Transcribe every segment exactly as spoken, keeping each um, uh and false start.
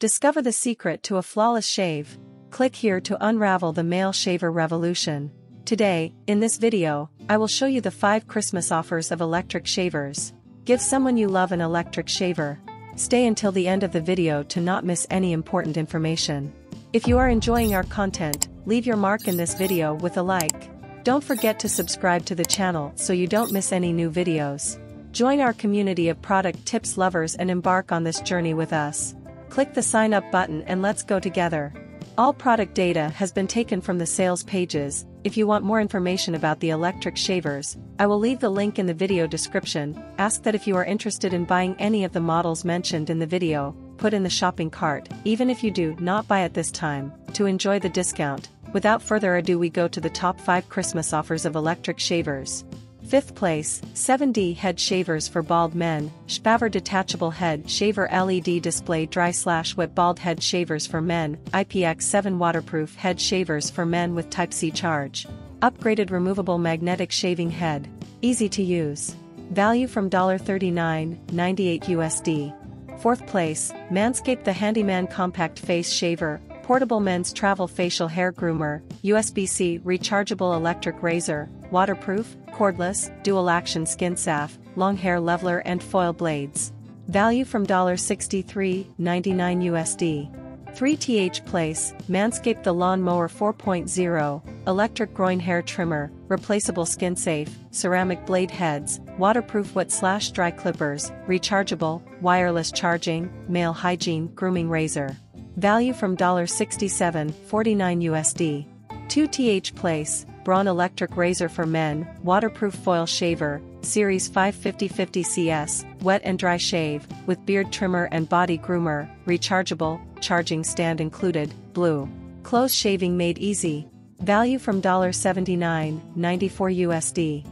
Discover the secret to a flawless shave. Click here to unravel the male shaver revolution. Today, in this video, I will show you the five Christmas offers of electric shavers. Give someone you love an electric shaver. Stay until the end of the video to not miss any important information. If you are enjoying our content, leave your mark in this video with a like. Don't forget to subscribe to the channel so you don't miss any new videos. Join our community of product tips lovers and embark on this journey with us. Click the sign up button and let's go together. All product data has been taken from the sales pages. If you want more information about the electric shavers, I will leave the link in the video description. Ask that if you are interested in buying any of the models mentioned in the video, put in the shopping cart, even if you do not buy at this time, to enjoy the discount. Without further ado, we go to the top five Christmas offers of electric shavers. fifth place, seven D Head Shavers for Bald Men, SHPAVVER Detachable Head Shaver L E D Display Dry Slash Wet Bald Head Shavers for Men, I P X seven Waterproof Head Shavers for Men with Type C Charge. Upgraded Removable Magnetic Shaving Head. Easy to use. Value from thirty-nine ninety-eight U S D. fourth place, Manscaped The Handyman Compact Face Shaver, Portable Men's Travel Facial Hair Groomer, U S B C Rechargeable Electric Razor, Waterproof, Cordless, Dual Action SkinSafe, Long Hair Leveler and Foil Blades. Value from sixty-three ninety-nine U S D. three th place, Manscaped The Lawn Mower four point oh, Electric Groin Hair Trimmer, Replaceable SkinSafe, Ceramic Blade Heads, Waterproof Wet Slash Dry Clippers, Rechargeable, Wireless Charging, Male Hygiene Grooming Razor. Value from sixty-seven forty-nine U S D. two th place, Braun Electric Razor for Men, Waterproof Foil Shaver, Series five fifty fifty C S, Wet and Dry Shave, with Beard Trimmer and Body Groomer, Rechargeable, Charging Stand Included, Blue. Close Shaving Made Easy. Value from seventy-nine ninety-four U S D.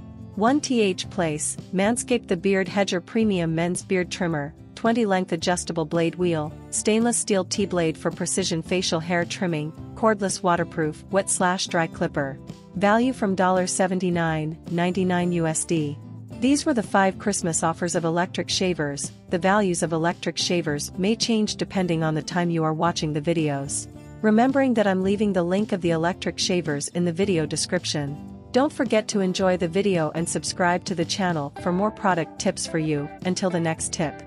one th place, Manscaped The Beard Hedger Premium Men's Beard Trimmer, twenty Length Adjustable Blade Wheel, Stainless Steel T-Blade for Precision Facial Hair Trimming, Cordless Waterproof Wet Slash Dry Clipper. Value from seventy-nine ninety-nine U S D. These were the five Christmas offers of electric shavers. The values of electric shavers may change depending on the time you are watching the videos. Remembering that I'm leaving the link of the electric shavers in the video description. Don't forget to enjoy the video and subscribe to the channel for more product tips for you. Until the next tip.